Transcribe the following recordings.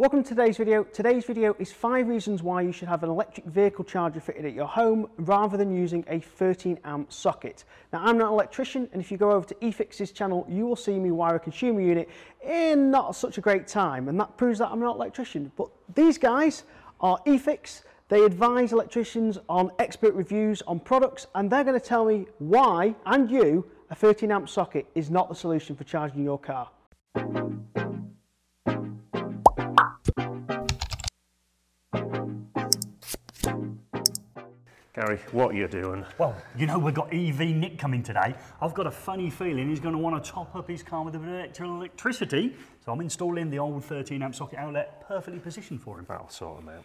Welcome to today's video. Today's video is 5 reasons why you should have an electric vehicle charger fitted at your home rather than using a 13 amp socket. Now, I'm not an electrician, and if you go over to eFIXX's channel, you will see me wire a consumer unit in not such a great time, and that proves that I'm not an electrician. But these guys are eFIXX. They advise electricians on expert reviews on products, and they're going to tell me why, and you, a 13 amp socket is not the solution for charging your car. Gary, what are you doing? Well, you know, we've got EV Nick coming today. I've got a funny feeling he's going to want to top up his car with a bit of electricity, so I'm installing the old 13 amp socket outlet perfectly positioned for him. That'll sort him out.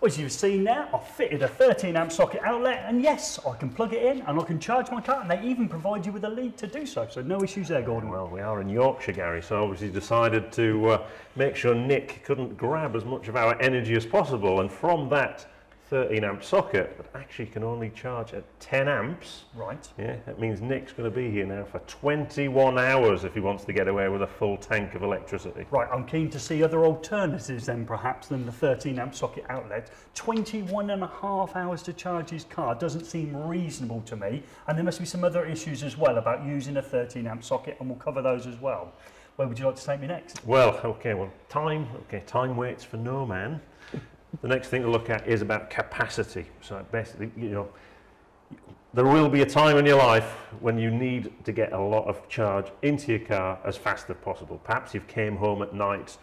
Well, as you've seen there, I've fitted a 13 amp socket outlet, and yes, I can plug it in and I can charge my car, and they even provide you with a lead to do so, so no issues there, Gordon. Well, we are in Yorkshire, Gary, so obviously decided to make sure Nick couldn't grab as much of our energy as possible, and from that 13 amp socket that actually can only charge at 10 amps. Right. Yeah, that means Nick's going to be here now for 21 hours if he wants to get away with a full tank of electricity. Right, I'm keen to see other alternatives then perhaps than the 13 amp socket outlet. 21 and a half hours to charge his car doesn't seem reasonable to me, and there must be some other issues as well about using a 13 amp socket, and we'll cover those as well. Where would you like to take me next? Well, okay, well, time waits for no man. The next thing to look at is about capacity. So basically, you know, there will be a time in your life when you need to get a lot of charge into your car as fast as possible. Perhaps you've came home at night,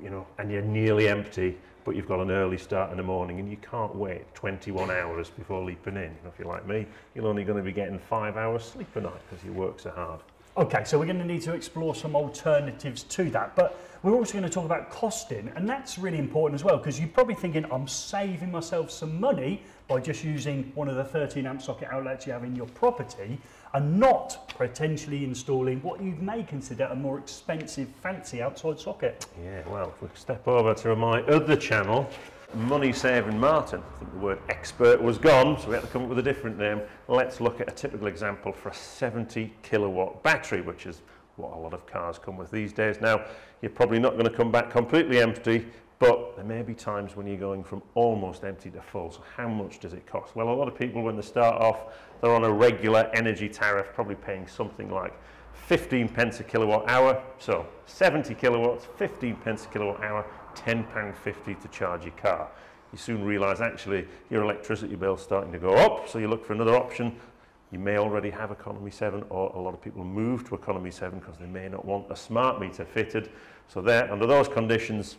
you know, and you're nearly empty, but you've got an early start in the morning and you can't wait 21 hours before leaping in. You know, if you're like me, you're only going to be getting 5 hours sleep a night because you work so hard. Okay, so we're going to need to explore some alternatives to that, but we're also going to talk about costing, and that's really important as well, because you're probably thinking, I'm saving myself some money by just using one of the 13 amp socket outlets you have in your property and not potentially installing what you may consider a more expensive, fancy outside socket. Yeah, well, if we step over to my other channel, Money Saving Martin. I think the word expert was gone, so we had to come up with a different name. Let's look at a typical example for a 70 kilowatt battery, which is what a lot of cars come with these days. Now, you're probably not going to come back completely empty, but there may be times when you're going from almost empty to full. So how much does it cost? Well, a lot of people, when they start off, they're on a regular energy tariff, probably paying something like 15 pence a kilowatt hour. So 70 kilowatts, 15 pence a kilowatt hour, £10.50 to charge your car. You soon realise actually your electricity bill's starting to go up, so you look for another option. You may already have economy 7, or a lot of people move to economy 7 because they may not want a smart meter fitted. So there, under those conditions,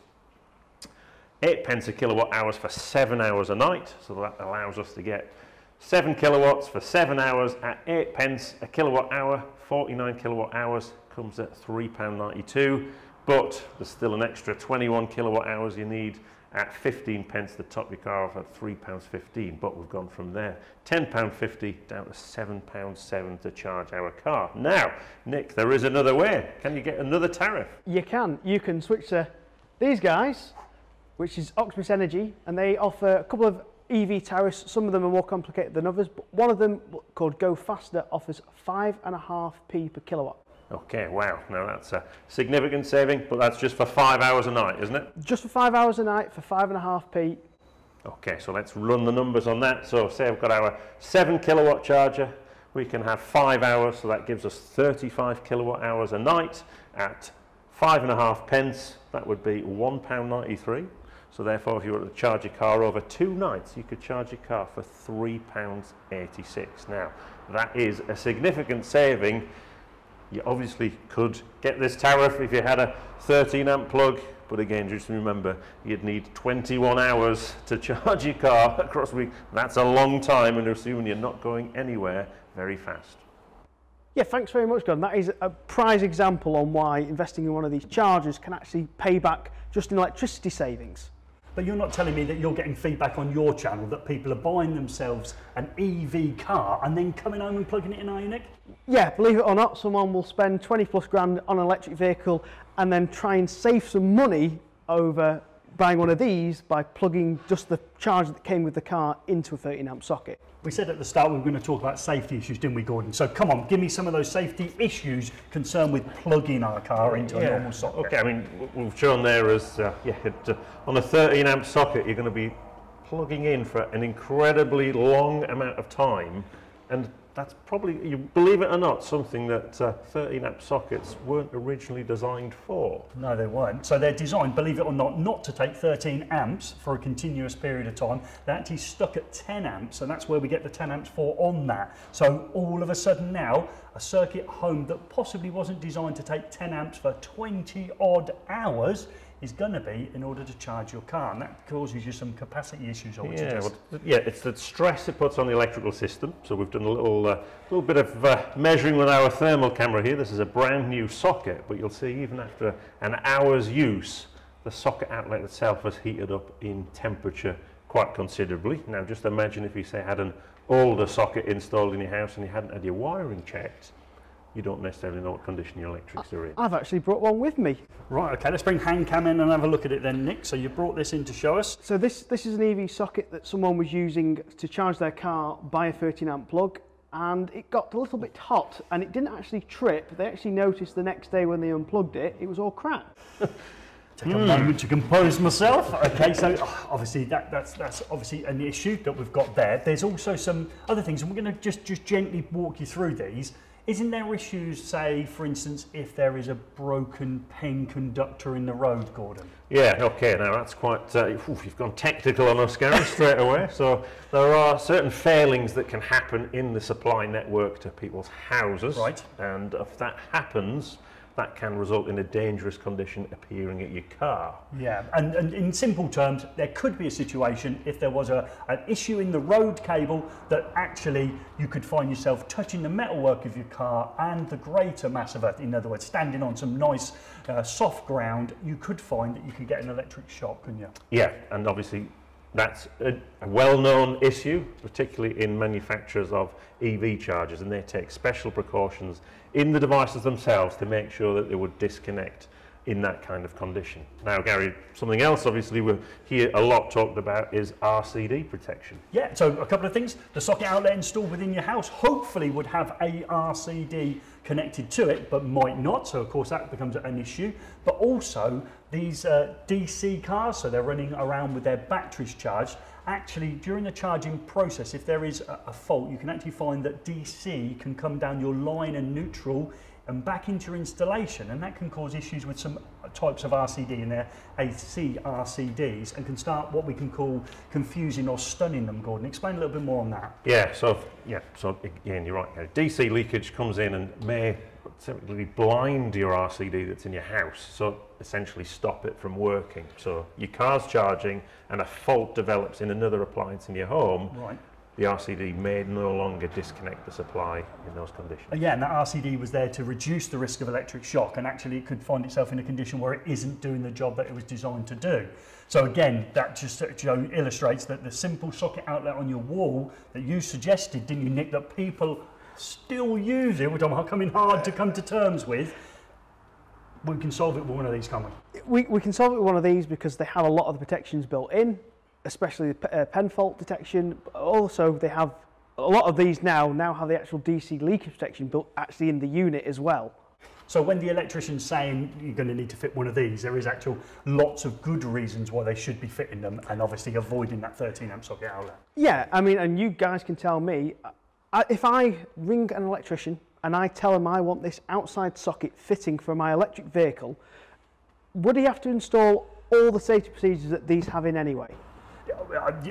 8 pence a kilowatt hours for 7 hours a night, so that allows us to get 7 kilowatts for 7 hours at 8 pence a kilowatt hour. 49 kilowatt hours comes at £3.92. But there's still an extra 21 kilowatt hours you need at 15 pence to top your car off at £3.15. But we've gone from there, £10.50 down to £7.07 to charge our car. Now, Nick, there is another way. Can you get another tariff? You can. You can switch to these guys, which is Octopus Energy, and they offer a couple of EV tariffs. Some of them are more complicated than others, but one of them, called Go Faster, offers 5.5p per kilowatt. Okay, wow, now that's a significant saving, but that's just for 5 hours a night, isn't it? Just for 5 hours a night for 5.5p. Okay, so let's run the numbers on that. So say I've got our 7 kilowatt charger, we can have 5 hours, so that gives us 35 kilowatt hours a night at 5.5 pence, that would be £1.93. So therefore, if you were to charge your car over 2 nights, you could charge your car for £3.86. Now, that is a significant saving. You obviously could get this tariff if you had a 13 amp plug, but again, just remember, you'd need 21 hours to charge your car across the week. That's a long time, and assuming you're not going anywhere very fast. Yeah, thanks very much, Gordon. That is a prize example on why investing in one of these chargers can actually pay back just in electricity savings. But you're not telling me that you're getting feedback on your channel that people are buying themselves an EV car and then coming home and plugging it in, are you, Nick? Yeah, believe it or not, someone will spend 20 plus grand on an electric vehicle and then try and save some money over buying one of these by plugging just the charge that came with the car into a 13-amp socket. We said at the start we were going to talk about safety issues, didn't we, Gordon? So come on, give me some of those safety issues concerned with plugging our car into a normal socket. Okay, I mean, we've shown there as on a 13-amp socket, you're going to be plugging in for an incredibly long amount of time, and that's probably, you believe it or not, something that 13-amp sockets weren't originally designed for. No, they weren't. So they're designed, believe it or not, not to take 13 amps for a continuous period of time. They're actually stuck at 10 amps, and that's where we get the 10 amps for on that. So all of a sudden now, a circuit at home that possibly wasn't designed to take 10 amps for 20-odd hours is going to be in order to charge your car, and that causes you some capacity issues. It's the stress it puts on the electrical system. So we've done a little bit of measuring with our thermal camera here. This is a brand new socket, but you'll see even after an hour's use, the socket outlet itself has heated up in temperature quite considerably. Now just imagine if you say had an older socket installed in your house and you hadn't had your wiring checked. You don't necessarily know what condition your electrics are in. I've actually brought one with me. Right, okay, let's bring Handcam in and have a look at it then, Nick. So you brought this in to show us. So this is an EV socket that someone was using to charge their car by a 13-amp plug, and it got a little bit hot and it didn't actually trip. They actually noticed the next day when they unplugged it, it was all crap. Take a moment to compose myself. Okay, so obviously that's obviously an issue that we've got there. There's also some other things, and we're going to just gently walk you through these. Isn't there issues, say, for instance, if there is a broken pen conductor in the road, Gordon? Yeah, okay, now that's quite, you've gone technical on us, Gary, straight away. So there are certain failings that can happen in the supply network to people's houses. Right. And if that happens, that can result in a dangerous condition appearing at your car. Yeah, and in simple terms, there could be a situation if there was an issue in the road cable that actually you could find yourself touching the metalwork of your car and the greater mass of earth. In other words, standing on some nice soft ground, you could find that you could get an electric shock, couldn't you? Yeah, and obviously that's a well-known issue, particularly in manufacturers of EV chargers, and they take special precautions in the devices themselves to make sure that they would disconnect in that kind of condition. Now, Gary, something else obviously we hear a lot talked about is RCD protection. Yeah, so a couple of things. The socket outlet installed within your house hopefully would have a RCD connected to it, but might not, so of course that becomes an issue. But also these DC cars, so they're running around with their batteries charged, actually during the charging process, if there is a fault, you can actually find that DC can come down your line and neutral and back into your installation, and that can cause issues with some types of RCD in their AC RCDs, and can start what we can call confusing or stunning them. Gordon, explain a little bit more on that. Yeah, so again, you're right. DC leakage comes in and may typically blind your RCD that's in your house, so essentially stop it from working. So your car's charging and a fault develops in another appliance in your home. Right. The RCD may no longer disconnect the supply in those conditions. Yeah, and that RCD was there to reduce the risk of electric shock, and actually it could find itself in a condition where it isn't doing the job that it was designed to do. So again, that just illustrates that the simple socket outlet on your wall that you suggested, didn't you, Nick, that people still use it, which I'm coming hard to come to terms with, we can solve it with one of these, can't we? We can solve it with one of these because they have a lot of the protections built in, especially the pen fault detection, but also they have a lot of these now have the actual DC leakage protection built actually in the unit as well. So when the electrician's saying you're going to need to fit one of these, there is actual lots of good reasons why they should be fitting them, and obviously avoiding that 13 amp socket outlet. Yeah, I mean, and you guys can tell me, if I ring an electrician and I tell him I want this outside socket fitting for my electric vehicle, would he have to install all the safety procedures that these have in anyway?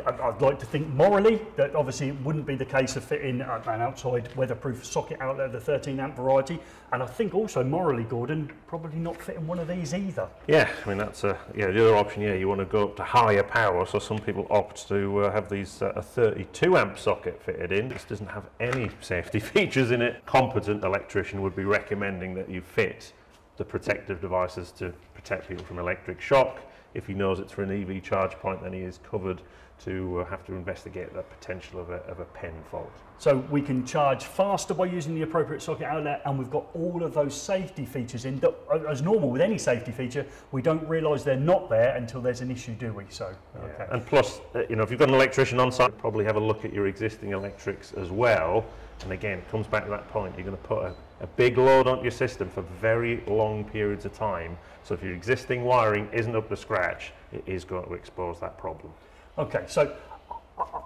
I'd like to think morally that obviously it wouldn't be the case of fitting an outside weatherproof socket outlet of the 13 amp variety, and I think also morally, Gordon, probably not fitting one of these either. Yeah, I mean that's the other option. Yeah, you want to go up to higher power, so some people opt to have these a 32 amp socket fitted in. This doesn't have any safety features in it. Competent electrician would be recommending that you fit the protective devices to protect people from electric shock. if he knows it's for an EV charge point, then he is covered to have to investigate the potential of a pen fault. So we can charge faster by using the appropriate socket outlet, and we've got all of those safety features in that, as normal with any safety feature, we don't realise they're not there until there's an issue, do we? So, okay. Yeah. And plus, you know, if you've got an electrician on site, probably have a look at your existing electrics as well. And again, it comes back to that point, you're going to put a big load onto your system for very long periods of time. So if your existing wiring isn't up to scratch, it is going to expose that problem. Okay, so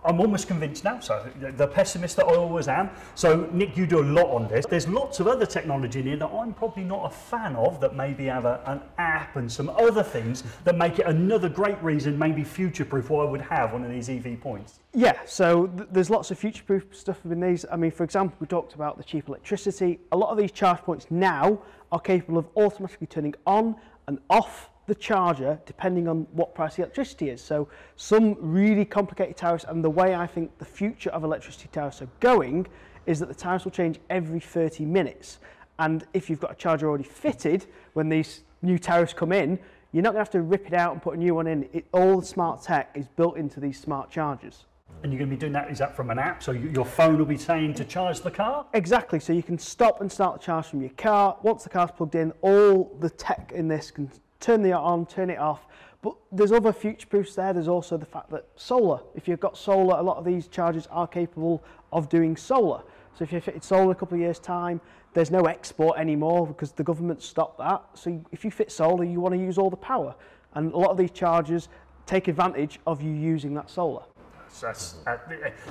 I'm almost convinced now, so the pessimist that I always am. So Nick, you do a lot on this. There's lots of other technology in here that I'm probably not a fan of, that maybe have an app and some other things that make it another great reason, maybe future-proof, why I would have one of these EV points. Yeah, so there's lots of future-proof stuff in these. I mean, for example, we talked about the cheap electricity. A lot of these charge points now are capable of automatically turning on and off the charger depending on what price the electricity is. So some really complicated tariffs, and the way I think the future of electricity tariffs are going is that the tariffs will change every 30 minutes. And if you've got a charger already fitted, when these new tariffs come in, you're not going to have to rip it out and put a new one in. All the smart tech is built into these smart chargers. And you're going to be doing that, is that from an app? So your phone will be saying to charge the car? Exactly, so you can stop and start the charge from your car. Once the car's plugged in, all the tech in this can turn it on, turn it off. But there's other future proofs there. There's also the fact that solar, if you've got solar, a lot of these chargers are capable of doing solar. So if you've fitted solar in a couple of years' time, there's no export anymore because the government stopped that. So if you fit solar, you want to use all the power. And a lot of these chargers take advantage of you using that solar.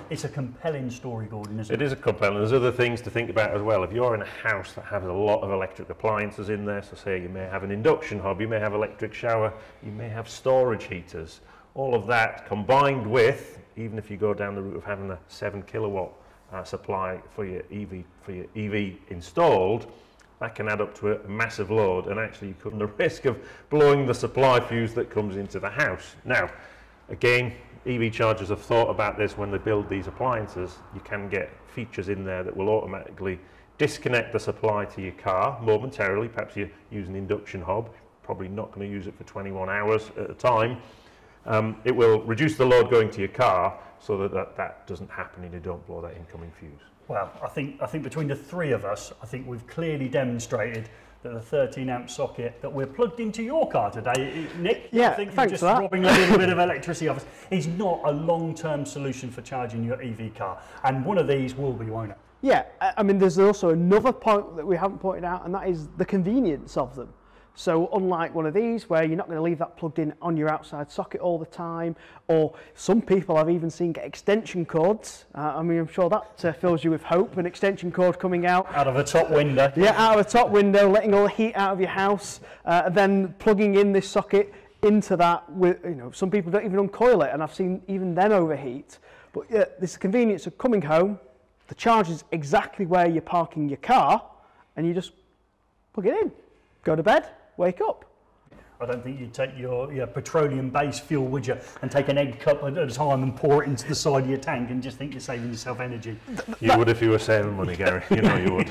It's a compelling story, Gordon, isn't it? It is a compelling. There's other things to think about as well. If you're in a house that has a lot of electric appliances in there, so say you may have an induction hob, you may have electric shower, you may have storage heaters, all of that combined with, even if you go down the route of having a 7 kilowatt supply for your EV installed, that can add up to a massive load, and actually you could run the risk of blowing the supply fuse that comes into the house. Now, again, EV chargers have thought about this when they build these appliances. You can get features in there that will automatically disconnect the supply to your car momentarily. Perhaps you're using an induction hob, probably not going to use it for 21 hours at a time. It will reduce the load going to your car so that that doesn't happen and you don't blow that incoming fuse. Well, I think between the three of us, I think we've clearly demonstrated that the 13-amp socket that we're plugged into your car today, Nick, yeah, I think you're just robbing a little bit of electricity off us, is not a long-term solution for charging your EV car. And one of these will be, won't it? Yeah, I mean, there's also another point that we haven't pointed out, and that is the convenience of them. So unlike one of these where you're not going to leave that plugged in on your outside socket all the time, or some people I've even seen get extension cords. I mean, I'm sure that fills you with hope, an extension cord coming out of a top window. Yeah, out of a top window, letting all the heat out of your house, then plugging in this socket into that. With, you know, some people don't even uncoil it, and I've seen even them overheat. But yeah, this convenience of coming home, the charge is exactly where you're parking your car, and you just plug it in, go to bed, wake up. I don't think you'd take your petroleum-based fuel, would you, and take an egg cup at a time and pour it into the side of your tank and just think you're saving yourself energy. You would if you were saving money, Gary. You know you would.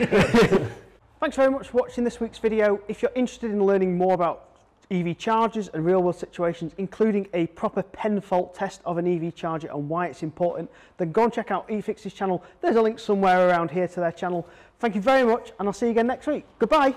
Thanks very much for watching this week's video. If you're interested in learning more about EV chargers and real-world situations, including a proper pen fault test of an EV charger and why it's important, then go and check out eFIXX's channel. There's a link somewhere around here to their channel. Thank you very much, and I'll see you again next week. Goodbye.